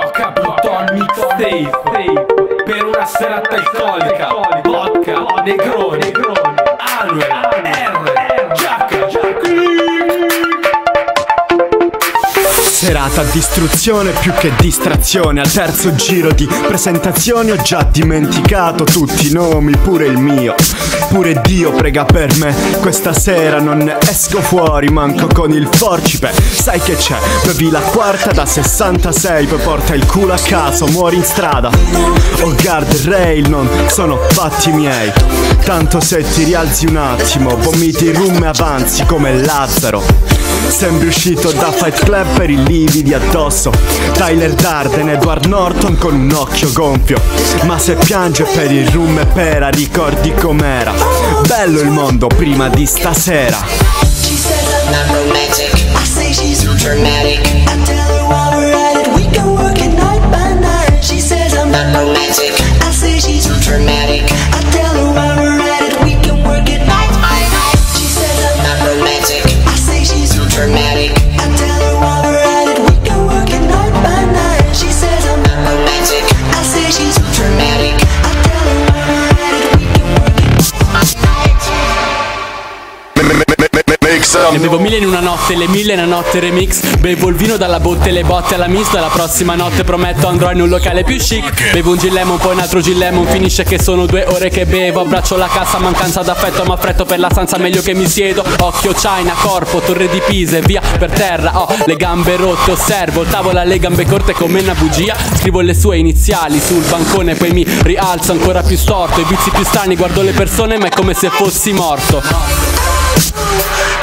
Coca Buton mixtape, per una serata alcolica, vodka, negroni, Anuel, R, giacca, serata distruzione più che distrazione. Al terzo giro di presentazioni ho già dimenticato tutti i nomi, pure il mio. Pure Dio prega per me, questa sera non esco fuori manco con il forcipe. Sai che c'è, bevi la quarta da 66, poi porta il culo a caso, muori in strada. O guardrail non sono fatti miei, tanto se ti rialzi un attimo vomiti rum e avanzi come Lazzaro. Sembri uscito da Fight Club per i lividi addosso, Tyler Durden, Edward Norton con un occhio gonfio. Ma se piange per il rum e pera, ricordi com'era bello il mondo prima di stasera. Ne bevo mille in una notte, le mille in una notte remix. Bevo il vino dalla botte, le botte alla mista. La prossima notte prometto andrò in un locale più chic. Bevo un gin lemon, poi un altro gin lemon. Finisce che sono 2 ore che bevo. Abbraccio la cassa, mancanza d'affetto, ma fretto per la stanza, meglio che mi siedo. Occhio China, corpo, torre di Pisa e via per terra. Ho le gambe rotte, osservo il tavola, le gambe corte come una bugia. Scrivo le sue iniziali sul bancone, poi mi rialzo ancora più storto. I vizi più strani, guardo le persone ma è come se fossi morto.